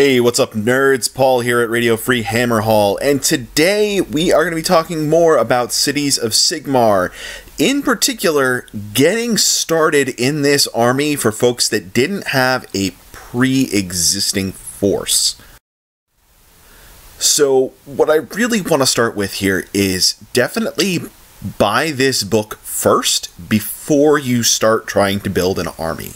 Hey, what's up nerds? Paul here at Radio Free Hammerhal, and today we are going to be talking more about Cities of Sigmar. In particular, getting started in this army for folks that didn't have a pre-existing force. So what I really want to start with here is definitely buy this book first before you start trying to build an army.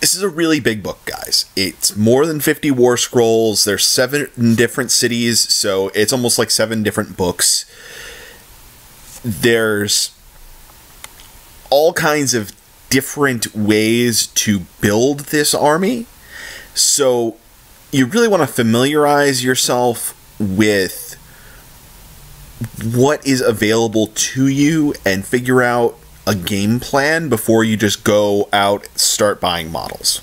This is a really big book, guys. It's more than 50 war scrolls. There's 7 different cities, so it's almost like 7 different books. There's all kinds of different ways to build this army. So you really want to familiarize yourself with what is available to you and figure out a game plan before you just go out and start buying models.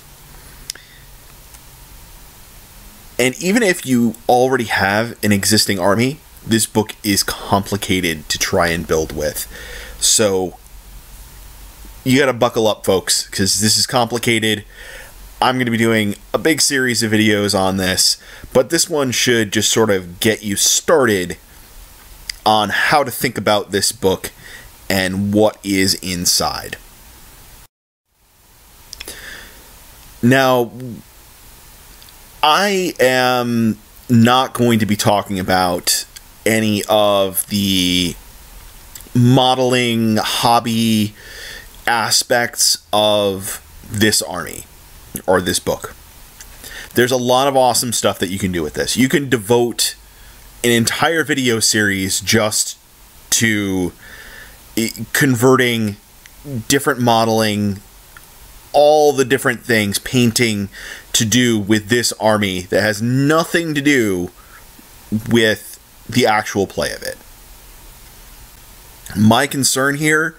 And even if you already have an existing army, this book is complicated to try and build with. So you gotta buckle up, folks, because this is complicated. I'm gonna be doing a big series of videos on this, but this one should just sort of get you started on how to think about this book and what is inside. Now, I am not going to be talking about any of the modeling hobby aspects of this army or this book. There's a lot of awesome stuff that you can do with this. You can devote an entire video series just to converting different modeling, all the different things, painting to do with this army that has nothing to do with the actual play of it. My concern here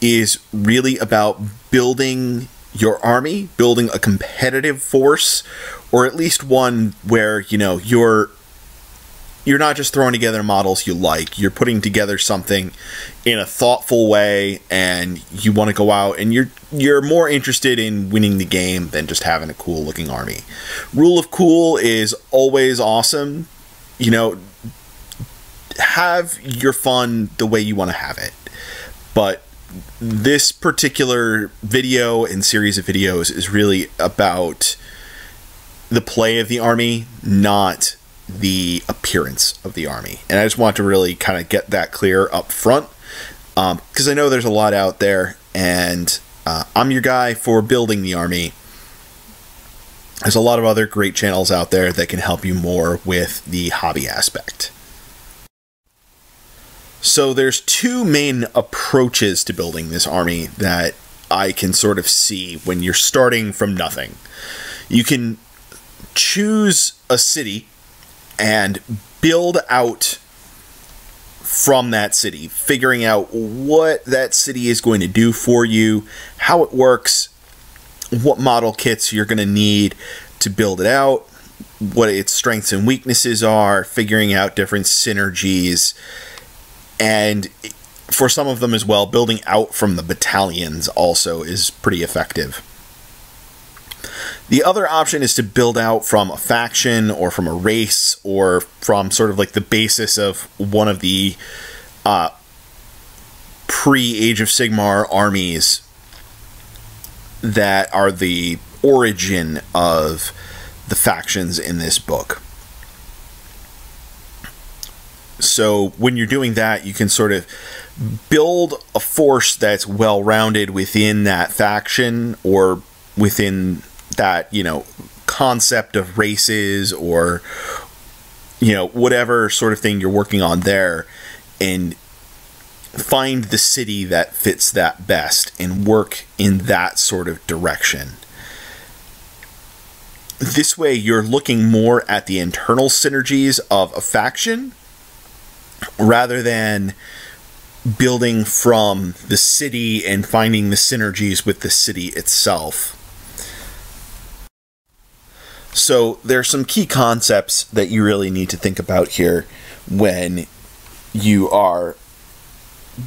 is really about building your army, building a competitive force, or at least one where, you know, you're not just throwing together models you like. You're putting together something in a thoughtful way, and you want to go out and you're more interested in winning the game than just having a cool looking army. Rule of cool is always awesome. You know, have your fun the way you want to have it. But this particular video and series of videos is really about the play of the army, not the appearance of the army. And I just want to really kind of get that clear up front, because I know there's a lot out there, and I'm your guy for building the army. There's a lot of other great channels out there that can help you more with the hobby aspect. So there's 2 main approaches to building this army that I can sort of see when you're starting from nothing. You can choose a city and build out from that city, figuring out what that city is going to do for you, how it works, what model kits you're going to need to build it out, what its strengths and weaknesses are, figuring out different synergies, and for some of them as well, building out from the battalions also is pretty effective. The other option is to build out from a faction or from a race or from sort of like the basis of one of the pre-Age of Sigmar armies that are the origin of the factions in this book. So when you're doing that, you can sort of build a force that's well-rounded within that faction or within that, you know, concept of races or, you know, whatever sort of thing you're working on there, and find the city that fits that best and work in that sort of direction. This way you're looking more at the internal synergies of a faction rather than building from the city and finding the synergies with the city itself. So there's some key concepts that you really need to think about here when you are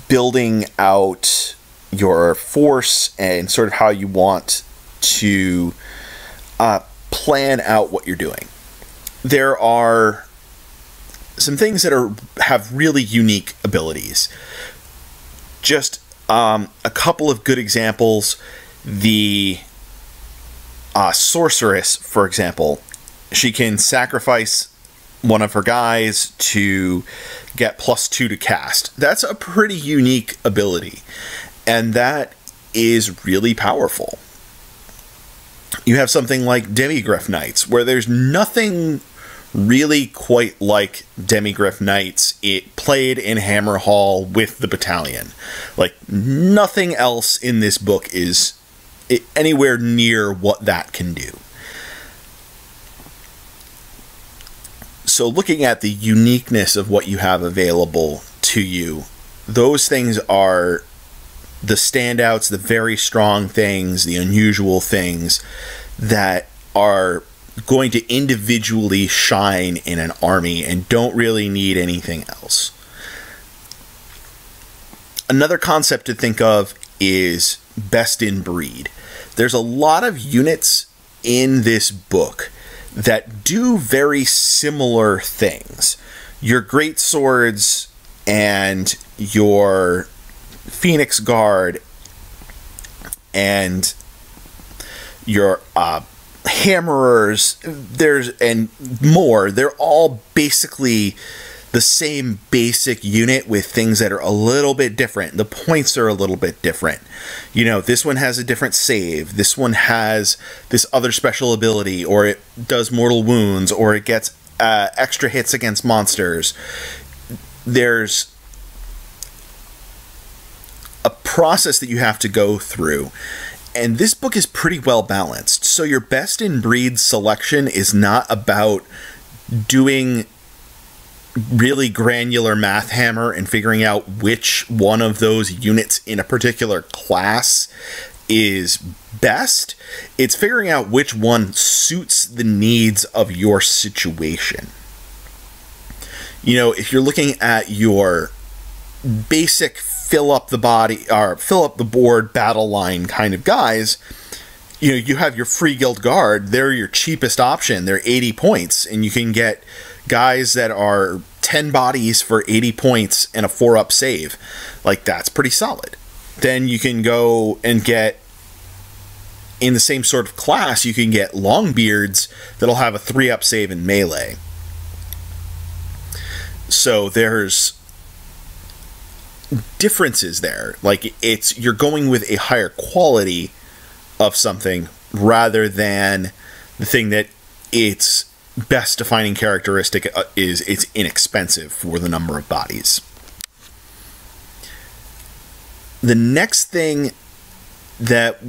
building out your force and sort of how you want to plan out what you're doing. There are some things that have really unique abilities. Just a couple of good examples. The sorceress, for example, she can sacrifice one of her guys to get +2 to cast. That's a pretty unique ability, and that is really powerful. You have something like Demigryph Knights, where there's nothing really quite like Demigryph Knights it played in Hammerhal with the battalion. Like, nothing else in this book is anywhere near what that can do. So looking at the uniqueness of what you have available to you, those things are the standouts, the very strong things, the unusual things that are going to individually shine in an army and don't really need anything else. Another concept to think of is best in breed. There's a lot of units in this book that do very similar things. Your great swords and your Phoenix Guard and your hammerers, and more. They're all basically the same basic unit with things that are a little bit different. The points are a little bit different. You know, this one has a different save. This one has this other special ability, or it does mortal wounds, or it gets extra hits against monsters. There's a process that you have to go through, and this book is pretty well balanced. So your best in breed selection is not about doing really granular math hammer and figuring out which one of those units in a particular class is best. It's figuring out which one suits the needs of your situation. You know, if you're looking at your basic fill up the body or fill up the board battle line kind of guys, you know, you have your Free Guild Guard. They're your cheapest option. They're 80 points, and you can get guys that are 10 bodies for 80 points and a 4-up save. Like, that's pretty solid. Then you can go and get, in the same sort of class, you can get Longbeards that'll have a 3-up save in melee. So there's differences there. Like, it's, you're going with a higher quality of something rather than the thing that it's best defining characteristic is it's inexpensive for the number of bodies. The next thing that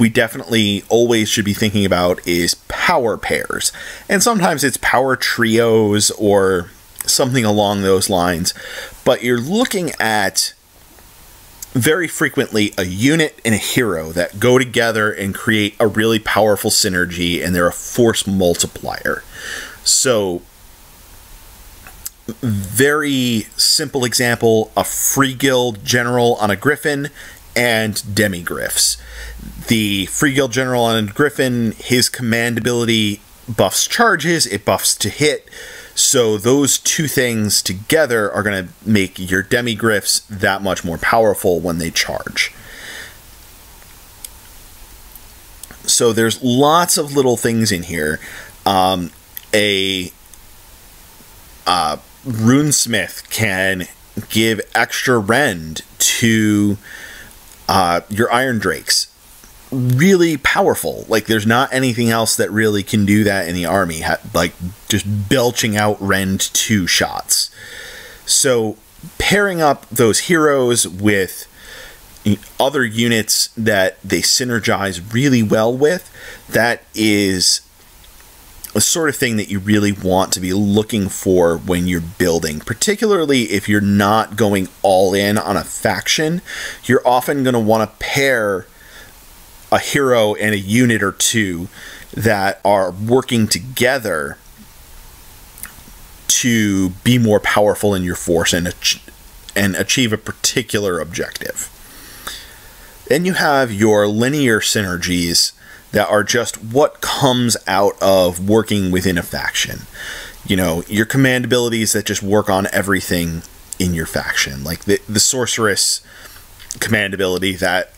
we definitely always should be thinking about is power pairs. And sometimes it's power trios or something along those lines. But you're looking at very frequently a unit and a hero that go together and create a really powerful synergy, and they're a force multiplier. So, very simple example, a Free Guild general on a griffin and demigryphs. The Free Guild general on a griffin, his command ability buffs charges, it buffs to hit. So those two things together are going to make your demigryphs that much more powerful when they charge. So there's lots of little things in here. A runesmith can give extra rend to your iron drakes. Really powerful. Like, there's not anything else that really can do that in the army, like just belching out rend 2 shots. So pairing up those heroes with other units that they synergize really well with, that is a sort of thing that you really want to be looking for when you're building, particularly if you're not going all in on a faction. You're often going to want to pair a hero and a unit or two that are working together to be more powerful in your force and achieve a particular objective. Then you have your linear synergies that are just what comes out of working within a faction. You know, your command abilities that just work on everything in your faction. Like the sorceress command ability that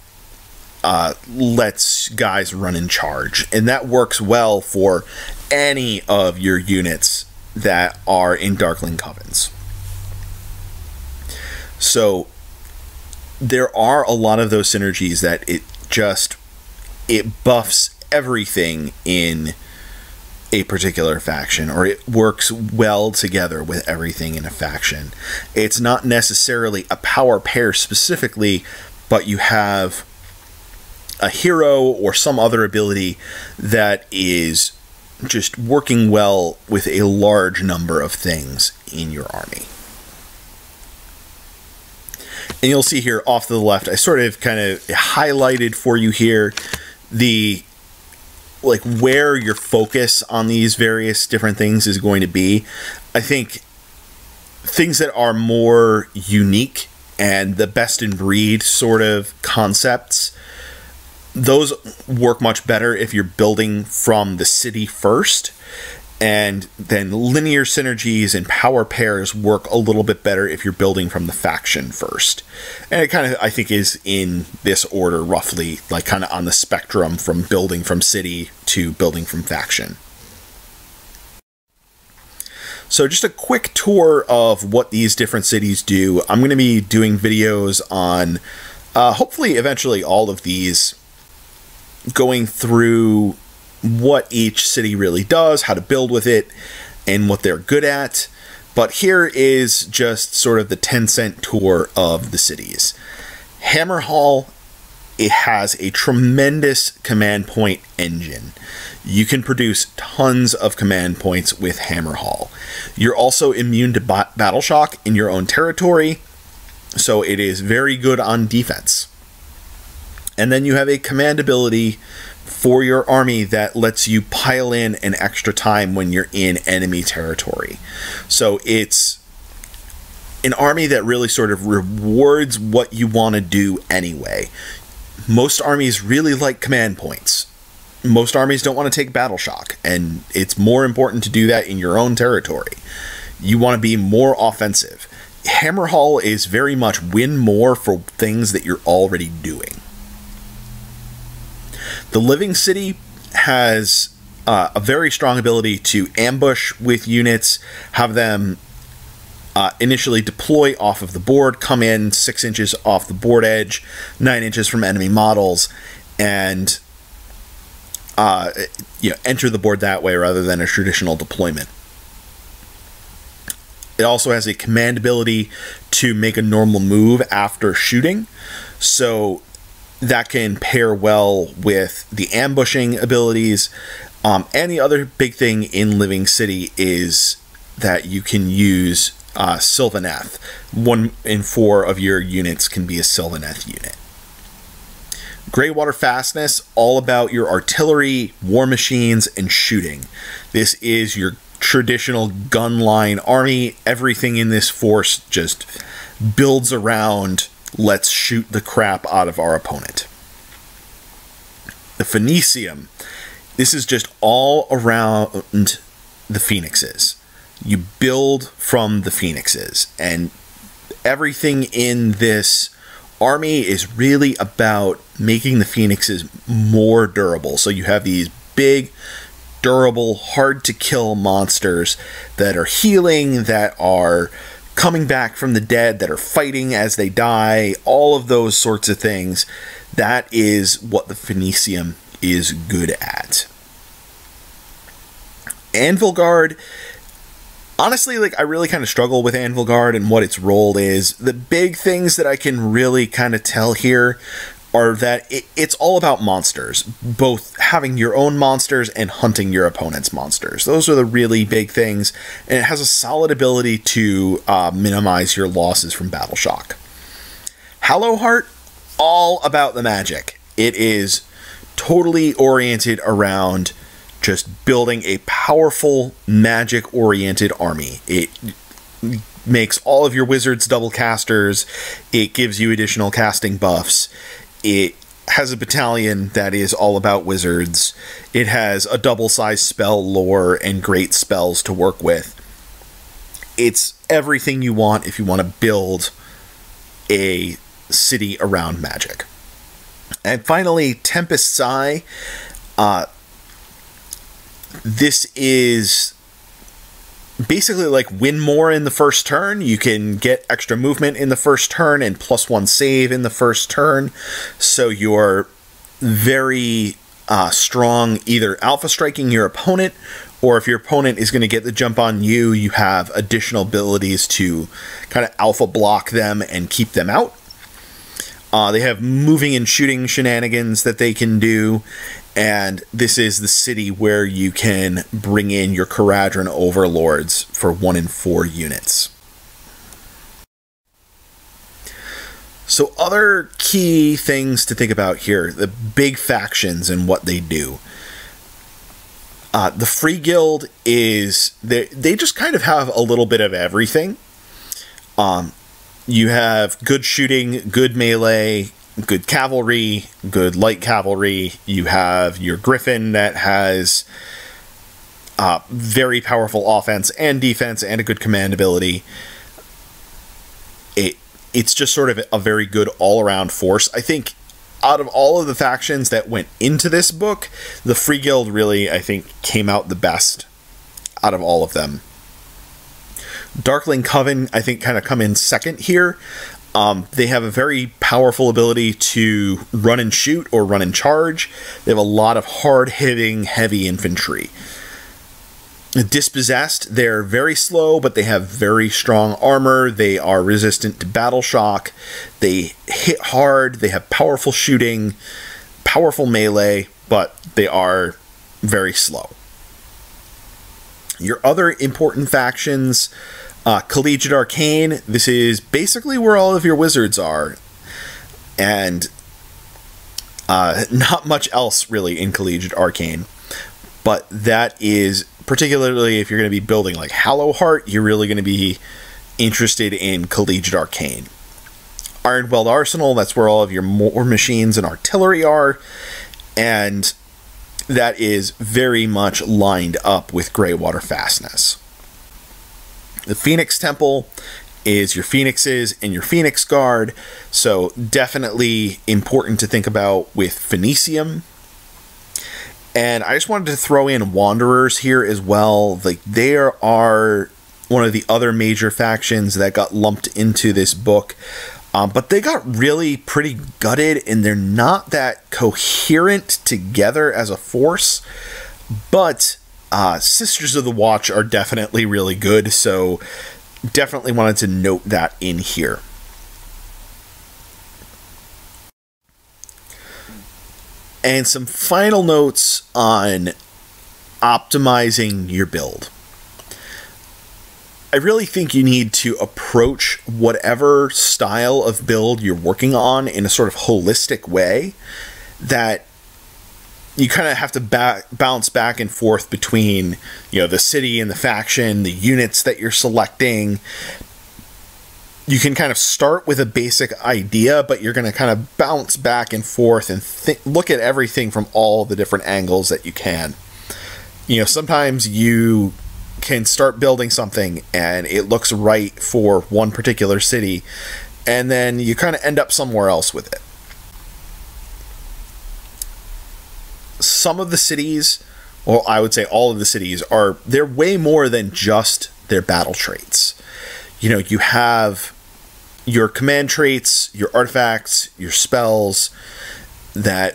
lets guys run in charge. And that works well for any of your units that are in Darkling Covens. So there are a lot of those synergies that it buffs everything in a particular faction, or it works well together with everything in a faction. It's not necessarily a power pair specifically, but you have a hero or some other ability that is just working well with a large number of things in your army. And you'll see here off to the left, I sort of kind of highlighted for you here the like where your focus on these various different things is going to be. I think things that are more unique and the best in breed sort of concepts, those work much better if you're building from the city first, and then linear synergies and power pairs work a little bit better if you're building from the faction first. And it kind of, I think, is in this order roughly, like kind of on the spectrum from building from city to building from faction. So just a quick tour of what these different cities do. I'm going to be doing videos on hopefully eventually all of these, going through what each city really does, how to build with it, and what they're good at. But here is just sort of the 10-cent tour of the cities. Hammerhal, it has a tremendous command point engine. You can produce tons of command points with Hammerhal. You're also immune to battle shock in your own territory, so it is very good on defense. And then you have a command ability for your army that lets you pile in an extra time when you're in enemy territory. So it's an army that really sort of rewards what you want to do anyway. Most armies really like command points. Most armies don't want to take battle shock, and it's more important to do that in your own territory. You want to be more offensive. Hammerhal is very much win more for things that you're already doing. The Living City has a very strong ability to ambush with units, have them initially deploy off of the board, come in 6 inches off the board edge, 9 inches from enemy models, and you know, enter the board that way rather than a traditional deployment. It also has a command ability to make a normal move after shooting, so that can pair well with the ambushing abilities. And the other big thing in Living City is that you can use Sylvaneth. 1 in 4 of your units can be a Sylvaneth unit. Greywater Fastness, all about your artillery, war machines, and shooting. This is your traditional gunline army. Everything in this force just builds around, let's shoot the crap out of our opponent. The Phoenicium. This is just all around the Phoenixes. You build from the Phoenixes. And everything in this army is really about making the Phoenixes more durable. So you have these big, durable, hard-to-kill monsters that are healing, that are coming back from the dead, that are fighting as they die, all of those sorts of things. That is what the Phoenicium is good at. Anvilguard, honestly, like I really kind of struggle with Anvilguard and what its role is. The big things that I can really kind of tell here are that it's all about monsters, both having your own monsters and hunting your opponent's monsters. Those are the really big things, and it has a solid ability to minimize your losses from battle shock. Hallowheart, all about the magic. It is totally oriented around just building a powerful magic-oriented army. It makes all of your wizards double casters. It gives you additional casting buffs. It has a battalion that is all about wizards. It has a double-sized spell lore and great spells to work with. It's everything you want if you want to build a city around magic. And finally, Tempest's Eye. This is basically like win more in the first turn. You can get extra movement in the first turn and +1 save in the first turn. So you're very strong either alpha striking your opponent, or if your opponent is going to get the jump on you, you have additional abilities to kind of alpha block them and keep them out. They have moving and shooting shenanigans that they can do, and this is the city where you can bring in your Kharadron Overlords for 1 in 4 units. So other key things to think about here, the big factions and what they do. The Free Guild is, they just kind of have a little bit of everything. You have good shooting, good melee, good cavalry, good light cavalry. You have your Griffin that has very powerful offense and defense and a good command ability. It's just sort of a very good all-around force. I think out of all of the factions that went into this book, the Free Guild really, I think, came out the best out of all of them. Darkling Coven, I think, kind of come in second here. They have a very powerful ability to run and shoot or run and charge. They have a lot of hard-hitting, heavy infantry. Dispossessed, they're very slow, but they have very strong armor. They are resistant to battle shock. They hit hard. They have powerful shooting, powerful melee, but they are very slow. Your other important factions, Collegiate Arcane, this is basically where all of your wizards are, and not much else really in Collegiate Arcane, but that is particularly if you're going to be building like Hallowheart, you're really going to be interested in Collegiate Arcane. Ironweld Arsenal, that's where all of your war machines and artillery are, and that is very much lined up with Greywater Fastness. The Phoenix Temple is your Phoenixes and your Phoenix Guard, so definitely important to think about with Phoenicium. And I just wanted to throw in Wanderers here as well. Like, they are one of the other major factions that got lumped into this book. But they got really pretty gutted, and they're not that coherent together as a force. But Sisters of the Watch are definitely really good, so definitely wanted to note that in here. And some final notes on optimizing your build. I really think you need to approach whatever style of build you're working on in a sort of holistic way, that you kind of have to bounce back and forth between, you know, the city and the faction, the units that you're selecting. You can kind of start with a basic idea, but you're going to kind of bounce back and forth and look at everything from all the different angles that you can. You know, sometimes you can start building something and it looks right for one particular city, and then you kind of end up somewhere else with it. Some of the cities, well, I would say all of the cities, they're way more than just their battle traits. You know, you have your command traits, your artifacts, your spells that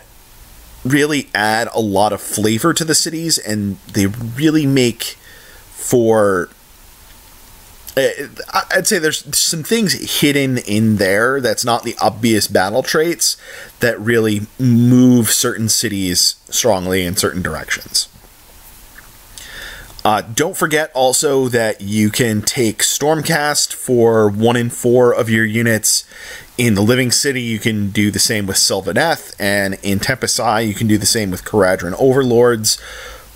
really add a lot of flavor to the cities, and they really make for, I'd say there's some things hidden in there that's not the obvious battle traits that really move certain cities strongly in certain directions. Don't forget also that you can take Stormcast for 1 in 4 of your units. In the Living City, you can do the same with Sylvaneth, and in Tempest's Eye, you can do the same with Kharadron Overlords.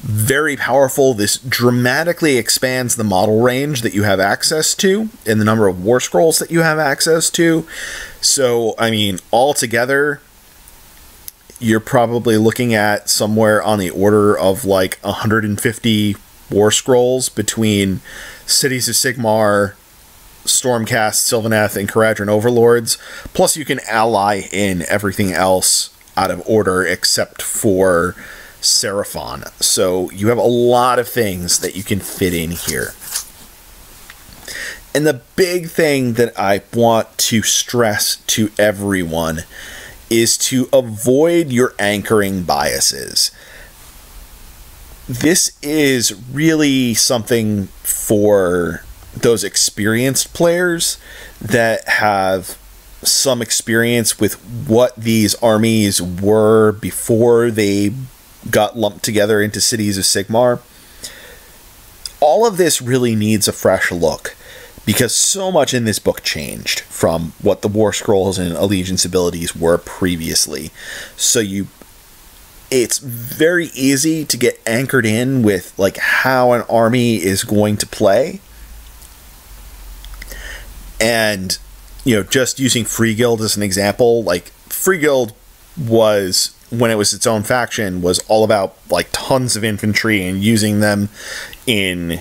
Very powerful. This dramatically expands the model range that you have access to and the number of war scrolls that you have access to. So, I mean, altogether, you're probably looking at somewhere on the order of like 150 war scrolls between Cities of Sigmar, Stormcast, Sylvaneth, and Kharadron Overlords. Plus, you can ally in everything else out of order except for Seraphon. So you have a lot of things that you can fit in here. And the big thing that I want to stress to everyone is to avoid your anchoring biases. This is really something for those experienced players that have some experience with what these armies were before they got lumped together into Cities of Sigmar. All of this really needs a fresh look, because so much in this book changed from what the War Scrolls and Allegiance abilities were previously. So it's very easy to get anchored in with like how an army is going to play. And, you know, just using Free Guild as an example, like Free Guild was, when it was its own faction, was all about like tons of infantry and using them in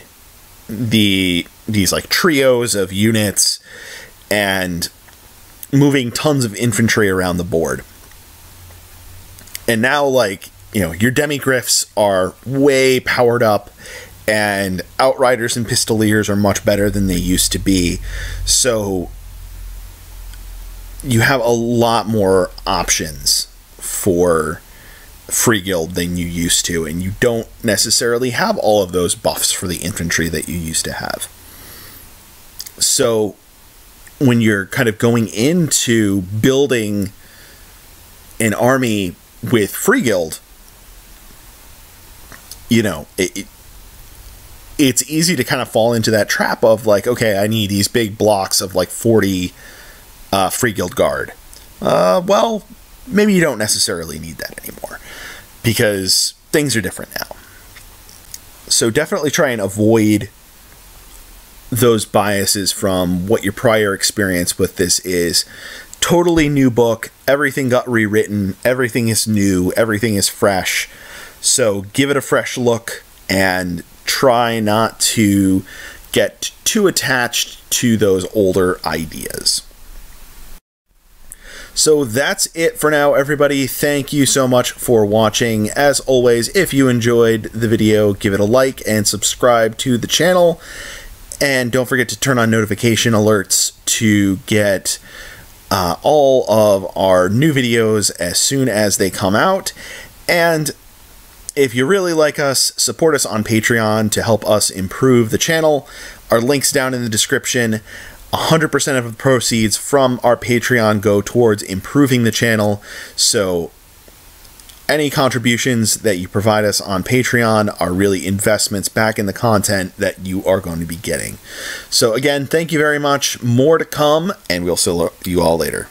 these like trios of units and moving tons of infantry around the board. And now, like, you know, your Demigryphs are way powered up, and Outriders and Pistoliers are much better than they used to be. So you have a lot more options for Free Guild than you used to, and you don't necessarily have all of those buffs for the infantry that you used to have. So when you're kind of going into building an army with Free Guild, you know, it's easy to kind of fall into that trap of like, okay, I need these big blocks of like 40 Free Guild Guard. Well, maybe you don't necessarily need that anymore because things are different now. So definitely try and avoid those biases from what your prior experience with this is. Totally new book. Everything got rewritten. Everything is new. Everything is fresh. So give it a fresh look and try not to get too attached to those older ideas. So that's it for now, everybody. Thank you so much for watching. As always, if you enjoyed the video, give it a like and subscribe to the channel. And don't forget to turn on notification alerts to get all of our new videos as soon as they come out. And if you really like us, support us on Patreon to help us improve the channel. Our link's down in the description. 100% of the proceeds from our Patreon go towards improving the channel. So any contributions that you provide us on Patreon are really investments back in the content that you are going to be getting. So again, thank you very much. More to come, and we'll see you all later.